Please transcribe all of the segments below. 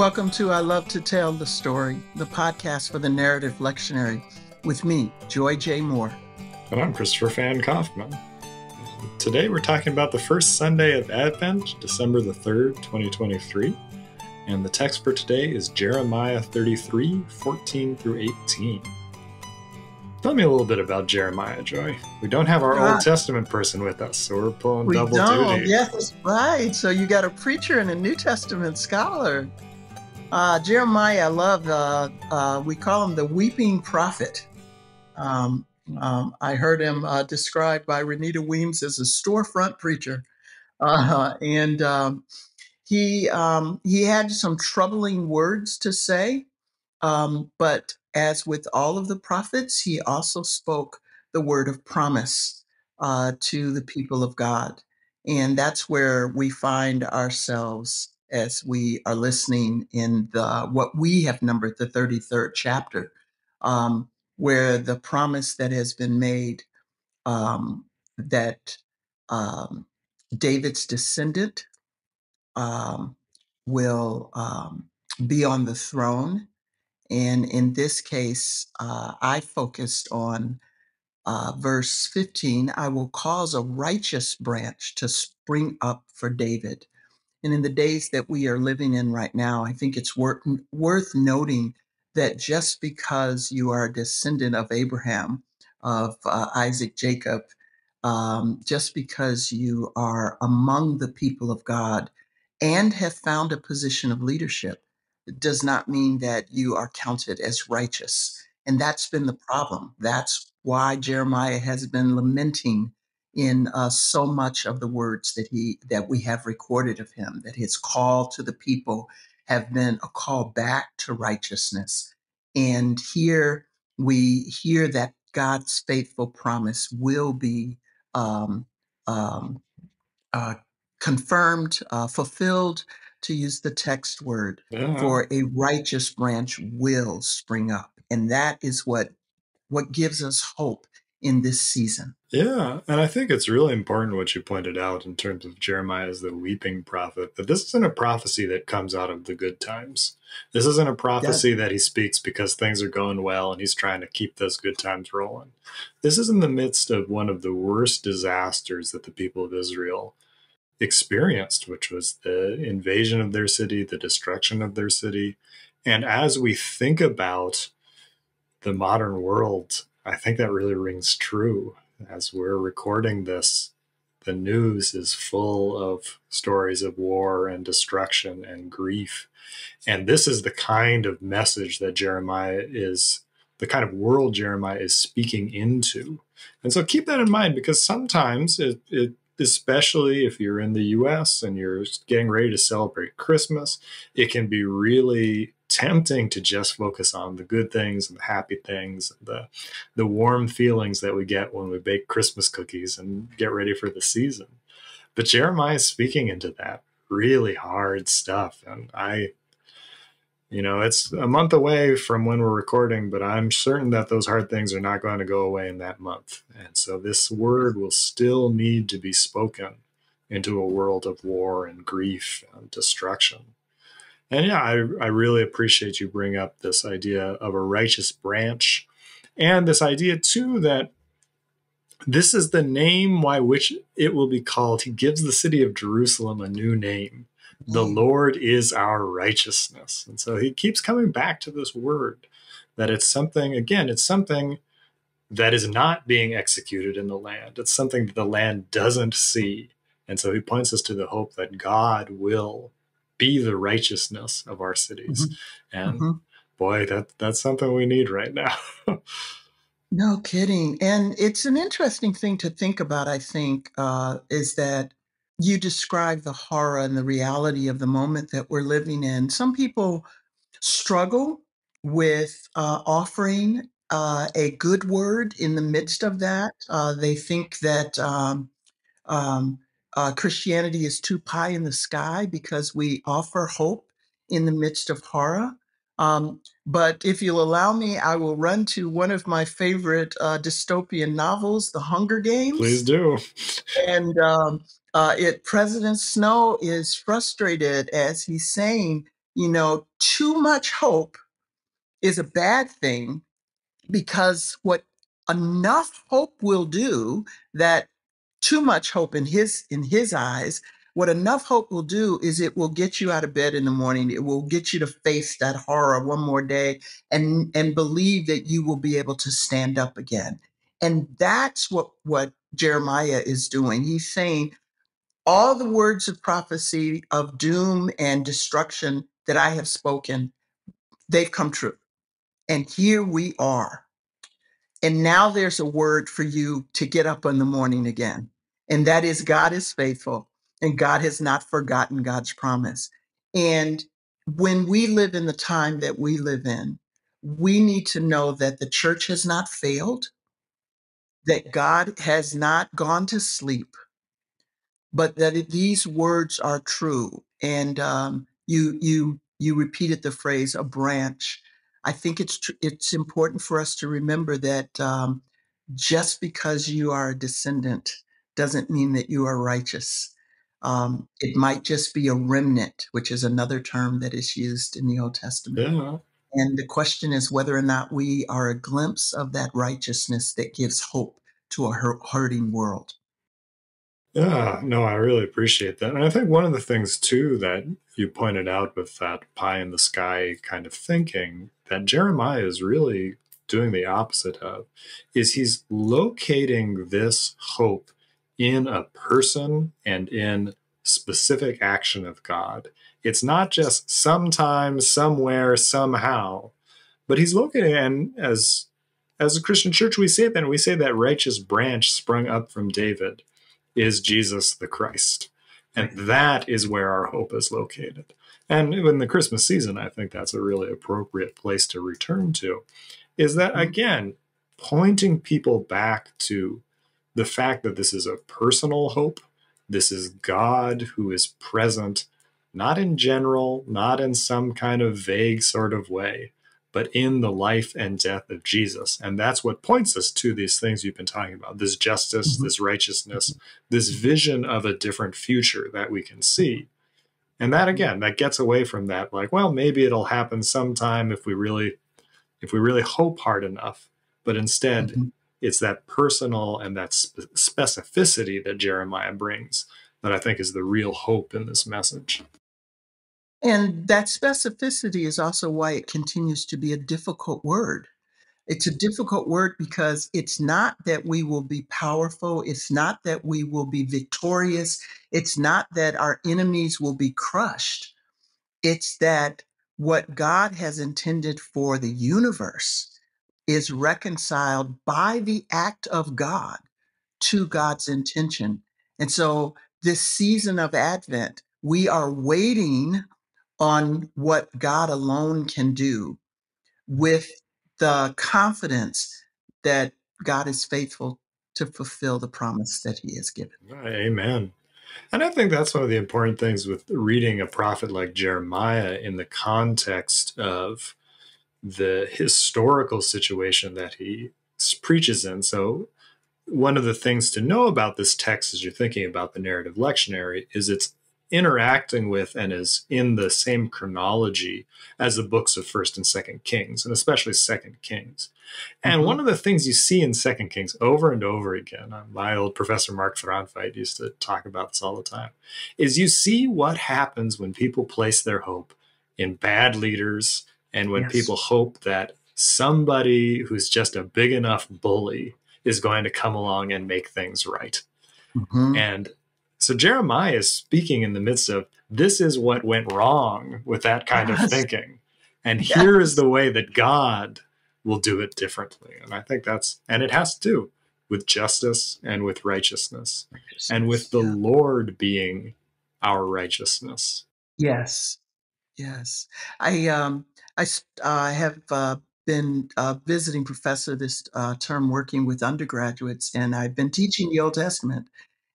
Welcome to I Love to Tell the Story, the podcast for the Narrative Lectionary, with me, Joy J. Moore. And I'm Kristofer Phan Coffman. Today we're talking about the first Sunday of Advent, December the 3rd, 2023. And the text for today is Jeremiah 33, 14 through 18. Tell me a little bit about Jeremiah, Joy. We don't have our Old Testament person with us, so we're pulling double duty. Yes, that's right. So you got a preacher and a New Testament scholar. Jeremiah, I love, we call him the weeping prophet. I heard him described by Renita Weems as a storefront preacher. He had some troubling words to say, but as with all of the prophets, he also spoke the word of promise to the people of God. And that's where we find ourselves as we are listening in the what we have numbered the 33rd chapter, where the promise that has been made that David's descendant will be on the throne. And in this case, I focused on verse 15, I will cause a righteous branch to spring up for David. And in the days that we are living in right now, I think it's worth noting that just because you are a descendant of Abraham, of Isaac, Jacob, just because you are among the people of God and have found a position of leadership, does not mean that you are counted as righteous. And that's been the problem. That's why Jeremiah has been lamenting in so much of the words that we have recorded of him, that his call to the people have been a call back to righteousness. And here we hear that God's faithful promise will be confirmed, fulfilled, to use the text word, for a righteous branch will spring up. And that is what gives us hope in this season. Yeah, and I think it's really important what you pointed out in terms of Jeremiah as the weeping prophet, that this isn't a prophecy that comes out of the good times. This isn't a prophecy that he speaks because things are going well and he's trying to keep those good times rolling. This is in the midst of one of the worst disasters that the people of Israel experienced, which was the invasion of their city, the destruction of their city. And as we think about the modern world, I think that really rings true. As we're recording this, the news is full of stories of war and destruction and grief. And this is the kind of message that Jeremiah is, the kind of world Jeremiah is speaking into. And so keep that in mind, because sometimes especially if you're in the U.S. and you're getting ready to celebrate Christmas, it can be really tempting to just focus on the good things and the happy things, and the warm feelings that we get when we bake Christmas cookies and get ready for the season. But Jeremiah is speaking into that really hard stuff. And you know, it's a month away from when we're recording, but I'm certain that those hard things are not going to go away in that month. And so this word will still need to be spoken into a world of war and grief and destruction. And yeah, I really appreciate you bring up this idea of a righteous branch, and this idea too that this is the name by which it will be called. He gives the city of Jerusalem a new name. The Lord is our righteousness. And so he keeps coming back to this word, that it's something, again, it's something that is not being executed in the land. It's something that the land doesn't see. And so he points us to the hope that God will be the righteousness of our cities. Mm-hmm. And boy, that's something we need right now. No kidding. And it's an interesting thing to think about, I think, is that you describe the horror and the reality of the moment that we're living in. Some people struggle with offering a good word in the midst of that. They think that Christianity is too pie in the sky because we offer hope in the midst of horror. But if you'll allow me, I will run to one of my favorite dystopian novels, The Hunger Games. Please do. And President Snow is frustrated as he's saying, you know, too much hope is a bad thing, because what enough hope will do, that too much hope in his eyes, what enough hope will do is it will get you out of bed in the morning. It will get you to face that horror one more day and believe that you will be able to stand up again. And that's what Jeremiah is doing. He's saying all the words of prophecy of doom and destruction that I have spoken, they've come true. And here we are. And now there's a word for you to get up in the morning again. And that is, God is faithful, and God has not forgotten God's promise. And when we live in the time that we live in, we need to know that the church has not failed, that God has not gone to sleep, but that these words are true. And you repeated the phrase, a branch. I think it's important for us to remember that just because you are a descendant doesn't mean that you are righteous. It might just be a remnant, which is another term that is used in the Old Testament. Yeah. And the question is whether or not we are a glimpse of that righteousness that gives hope to a hurting world. Yeah, no, I really appreciate that. And I think one of the things, too, that you pointed out with that pie in the sky kind of thinking that Jeremiah is really doing the opposite of is he's locating this hope in a person and in specific action of God. It's not just sometime, somewhere, somehow, but he's locating, and as a Christian church, we say that, and we say that righteous branch sprung up from David is Jesus the Christ. And that is where our hope is located. And in the Christmas season, I think that's a really appropriate place to return to, is that, again, pointing people back to the fact that this is a personal hope. This is God who is present, not in general, not in some kind of vague sort of way, but in the life and death of Jesus. And that's what points us to these things you've been talking about, this justice, this righteousness, this vision of a different future that we can see. And that, again, that gets away from that, like, well, maybe it'll happen sometime if we really hope hard enough. But instead, it's that personal and that specificity that Jeremiah brings that I think is the real hope in this message. And that specificity is also why it continues to be a difficult word. It's a difficult word because it's not that we will be powerful. It's not that we will be victorious. It's not that our enemies will be crushed. It's that what God has intended for the universe is reconciled by the act of God to God's intention. And so this season of Advent, we are waiting on what God alone can do, with the confidence that God is faithful to fulfill the promise that he has given. Amen. And I think that's one of the important things with reading a prophet like Jeremiah in the context of the historical situation that he preaches in. So one of the things to know about this text as you're thinking about the Narrative Lectionary is it's interacting with and is in the same chronology as the books of 1st and 2nd Kings, and especially 2nd Kings. And one of the things you see in 2nd Kings over and over again, my old professor Mark Ferenfeit used to talk about this all the time, is you see what happens when people place their hope in bad leaders and when people hope that somebody who's just a big enough bully is going to come along and make things right. And so Jeremiah is speaking in the midst of, this is what went wrong with that kind of thinking. And here is the way that God will do it differently. And I think that's, and it has to do with justice and with righteousness, and with the Lord being our righteousness. Yes. Yes. I have been a visiting professor this term working with undergraduates, and I've been teaching the Old Testament.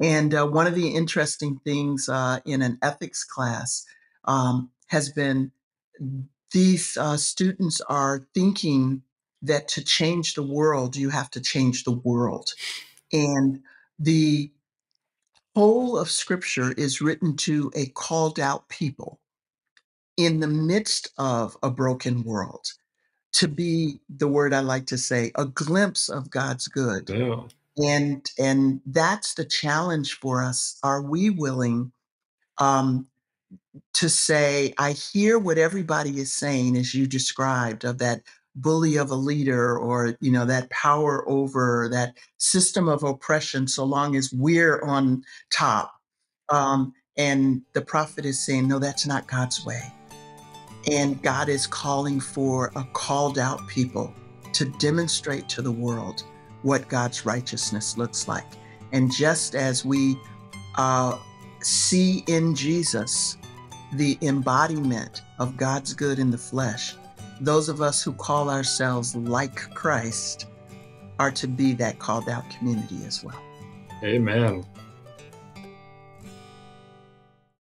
And one of the interesting things in an ethics class has been these students are thinking that to change the world, you have to change the world. And the whole of Scripture is written to a called out people. in the midst of a broken world, to be, the word I like to say, a glimpse of God's good. Yeah. And that's the challenge for us. Are we willing to say, I hear what everybody is saying, as you described, of that bully of a leader, or, you know, that power over, that system of oppression, so long as we're on top. And the prophet is saying, no, that's not God's way. And God is calling for a called out people to demonstrate to the world what God's righteousness looks like. And just as we see in Jesus the embodiment of God's good in the flesh, those of us who call ourselves like Christ are to be that called out community as well. Amen.